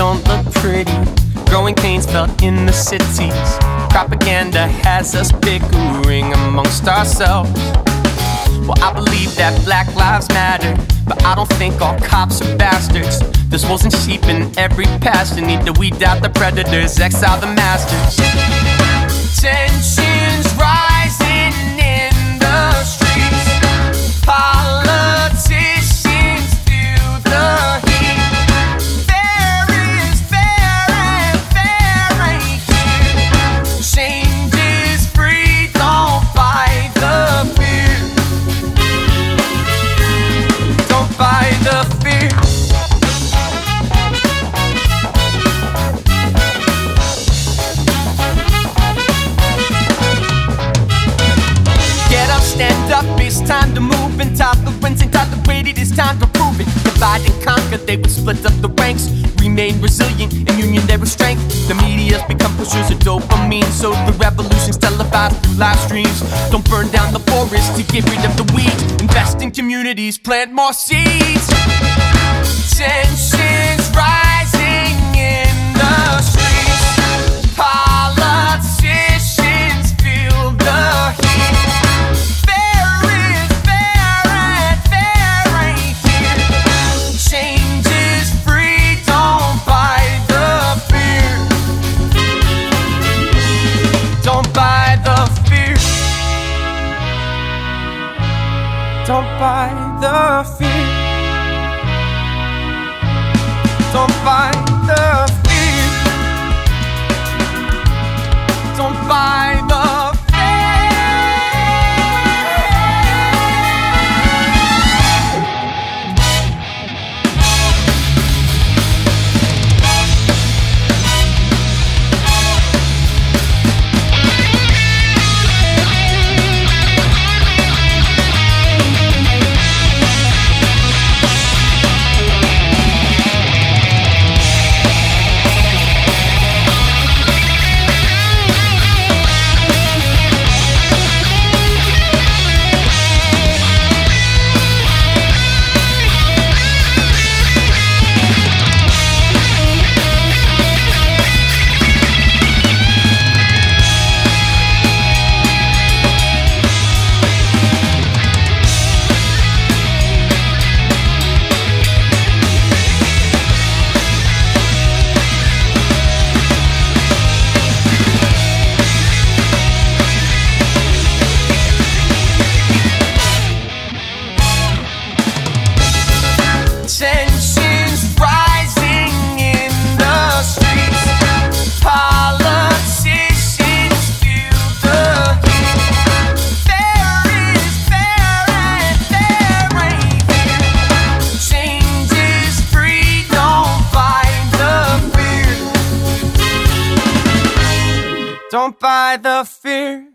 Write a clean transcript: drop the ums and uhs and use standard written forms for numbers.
don't look pretty. Growing pains felt in the cities. Propaganda has us bickering amongst ourselves. Well, I believe that black lives matter, but I don't think all cops are bastards. There's wolves and sheep in every pasture. Need to weed out the predators, exile the masters. Tensions rising in the streets. Politicians feel the heat. Fair ain't here. Change is free, don't fight the fear. Don't fight the fear. Stand up, it's time to move and top the winds and top the weight, it is time to prove it. Divide and conquer, they would split up the ranks. Remain resilient, in union there is strength. The media's become pushers of dopamine, so the revolution's televised through live streams. Don't burn down the forest to get rid of the weeds. Invest in communities, plant more seeds. Tensions rising in the streets. Politicians feel the heat. Don't buy the fear. Don't buy the fear. Don't buy the don't buy the fear.